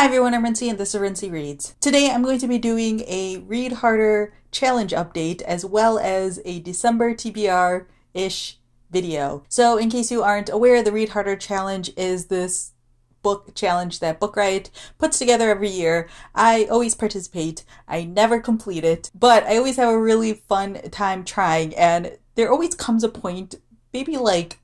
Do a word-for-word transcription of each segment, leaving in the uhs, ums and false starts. Hi everyone, I'm Rincey and this is Rincey Reads. Today I'm going to be doing a Read Harder Challenge update as well as a December T B R-ish video. So in case you aren't aware, the Read Harder Challenge is this book challenge that Book Riot puts together every year. I always participate. I never complete it, but I always have a really fun time trying, and there always comes a point, maybe like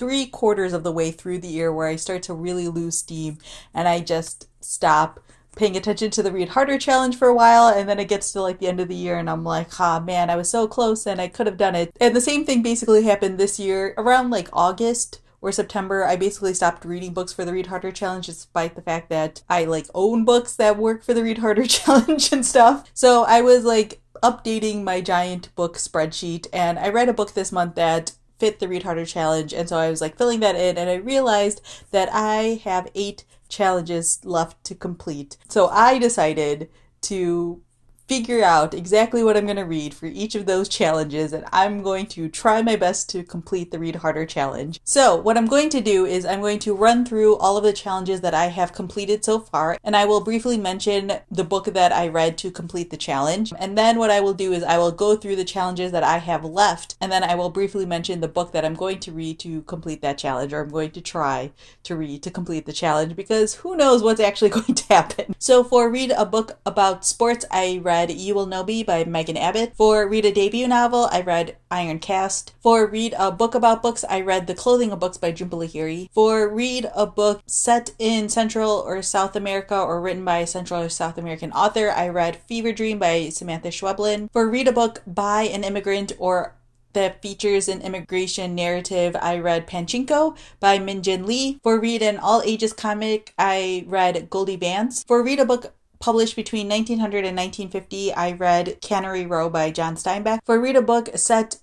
three quarters of the way through the year, where I start to really lose steam and I just stop paying attention to the Read Harder Challenge for a while, and then it gets to like the end of the year and I'm like, ah, man, I was so close and I could have done it. And the same thing basically happened this year around like August or September. I basically stopped reading books for the Read Harder Challenge, despite the fact that I like own books that work for the Read Harder Challenge and stuff. So I was like updating my giant book spreadsheet, and I read a book this month that fit the Read Harder Challenge, and so I was like filling that in, and I realized that I have eight challenges left to complete. So I decided to figure out exactly what I'm going to read for each of those challenges, and I'm going to try my best to complete the Read Harder Challenge. So what I'm going to do is I'm going to run through all of the challenges that I have completed so far, and I will briefly mention the book that I read to complete the challenge. And then what I will do is I will go through the challenges that I have left, and then I will briefly mention the book that I'm going to read to complete that challenge, or I'm going to try to read to complete the challenge, because who knows what's actually going to happen. So for Read a Book About Sports, I read You Will Know Me by Megan Abbott. For Read a Debut Novel, I read Iron Cast. For Read a Book About Books, I read The Clothing of Books by Jhumpa Lahiri. For Read a Book Set in Central or South America or written by a Central or South American author, I read Fever Dream by Samantha Schweblin. For Read a Book by an Immigrant or that features an immigration narrative, I read Pachinko by Min Jin Lee. For Read an All-Ages Comic, I read Goldie Vance. For Read a Book published between nineteen hundred and nineteen fifty, I read Cannery Row by John Steinbeck. For Read a Book Set,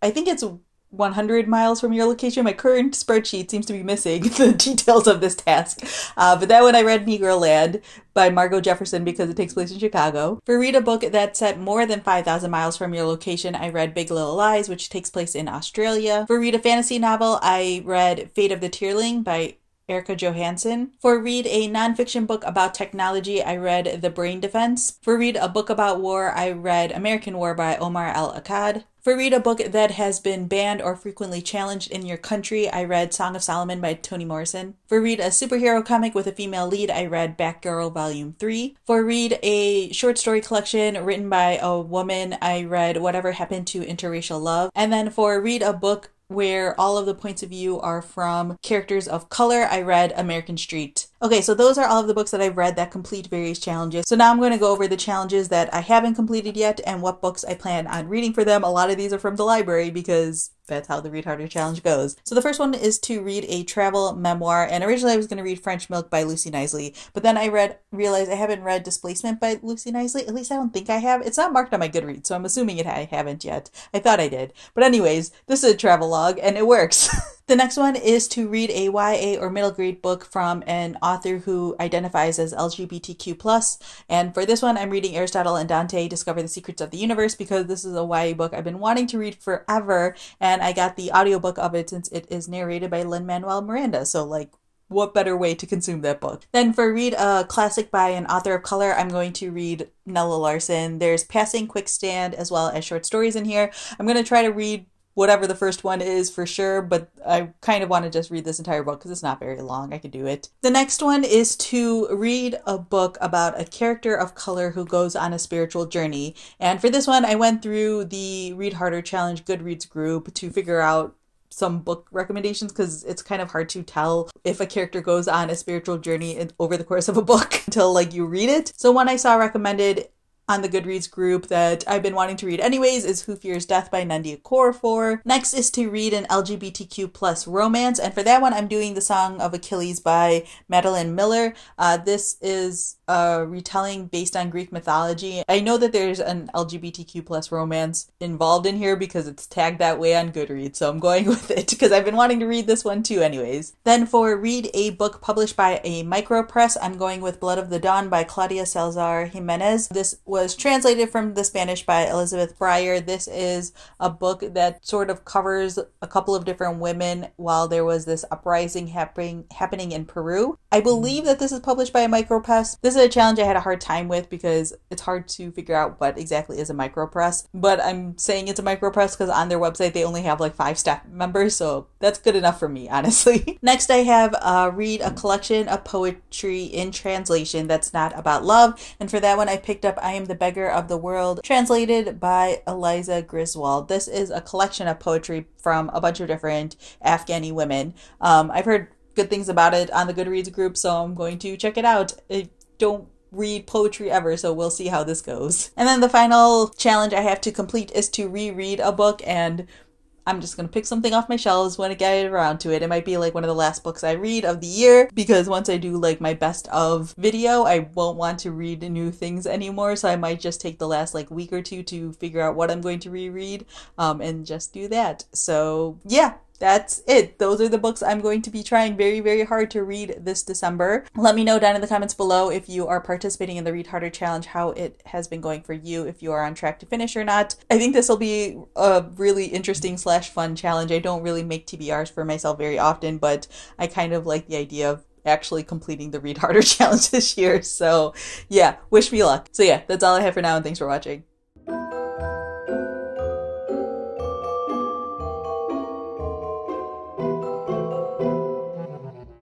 I think it's one hundred miles from your location. My current spreadsheet seems to be missing the details of this task. Uh, but that one I read Negroland by Margo Jefferson because it takes place in Chicago. For Read a Book That's Set More Than five thousand miles from your location, I read Big Little Lies, which takes place in Australia. For Read a Fantasy Novel, I read Fate of the Tearling by Erika Johansen. For Read a Nonfiction Book About Technology, I read The Brain Defense. For Read a Book About War, I read American War by Omar El Akkad. For Read a Book That Has Been Banned or Frequently Challenged in Your Country, I read Song of Solomon by Toni Morrison. For Read a Superhero Comic with a Female Lead, I read Batgirl Volume three. For Read a Short Story Collection written by a woman, I read Whatever Happened to Interracial Love. And then for Read a Book where all of the points of view are from characters of color, I read American Street. Okay, so those are all of the books that I've read that complete various challenges. So now I'm going to go over the challenges that I haven't completed yet and what books I plan on reading for them. A lot of these are from the library because that's how the Read Harder Challenge goes. So the first one is to read a travel memoir, and originally I was going to read French Milk by Lucy Knisley, but then I read realized I haven't read Displacement by Lucy Knisley. At least I don't think I have. It's not marked on my Goodreads, so I'm assuming it I haven't yet. I thought I did. But anyways, this is a travelogue, and it works. The next one is to read a Y A or middle grade book from an author who identifies as L G B T Q plus, and for this one I'm reading Aristotle and Dante Discover the Secrets of the Universe because this is a Y A book I've been wanting to read forever, and I got the audiobook of it since it is narrated by Lin-Manuel Miranda, so like what better way to consume that book? Then for Read a Classic by an Author of Color, I'm going to read Nella Larson. There's Passing, Quickstand, as well as short stories in here. I'm going to try to read whatever the first one is for sure, but I kind of want to just read this entire book because it's not very long. I could do it. The next one is to read a book about a character of color who goes on a spiritual journey. And for this one, I went through the Read Harder Challenge Goodreads group to figure out some book recommendations because it's kind of hard to tell if a character goes on a spiritual journey in, over the course of a book until like you read it. So one I saw recommended on the Goodreads group that I've been wanting to read anyways is Who Fears Death by Nnamdi Okorafor. Next is to read an L G B T Q plus romance, and for that one I'm doing The Song of Achilles by Madeline Miller. Uh, this is a retelling based on Greek mythology. I know that there's an L G B T Q plus romance involved in here because it's tagged that way on Goodreads, so I'm going with it because I've been wanting to read this one too anyways. Then for Read a Book Published by a Micro Press, I'm going with Blood of the Dawn by Claudia Salazar Jimenez. This was was translated from the Spanish by Elizabeth Breyer. This is a book that sort of covers a couple of different women while there was this uprising happening happening in Peru. I believe that this is published by micropress. This is a challenge I had a hard time with because it's hard to figure out what exactly is a micropress, but I'm saying it's a micropress because on their website they only have like five staff members, so that's good enough for me, honestly. Next I have uh, Read, a collection of poetry in translation that's not about love, and for that one I picked up I Am the Beggar of the World, translated by Eliza Griswold. This is a collection of poetry from a bunch of different Afghani women. Um, I've heard good things about it on the Goodreads group, so I'm going to check it out. I don't read poetry ever, so we'll see how this goes. And then the final challenge I have to complete is to reread a book, and I'm just going to pick something off my shelves when I get around to it. It might be like one of the last books I read of the year, because once I do like my best of video, I won't want to read new things anymore. So I might just take the last like week or two to figure out what I'm going to reread um, and just do that. So yeah. That's it. Those are the books I'm going to be trying very, very hard to read this December. Let me know down in the comments below if you are participating in the Read Harder Challenge, how it has been going for you, if you are on track to finish or not. I think this will be a really interesting slash fun challenge. I don't really make T B Rs for myself very often, but I kind of like the idea of actually completing the Read Harder Challenge this year. So yeah, wish me luck. So yeah, that's all I have for now, and thanks for watching.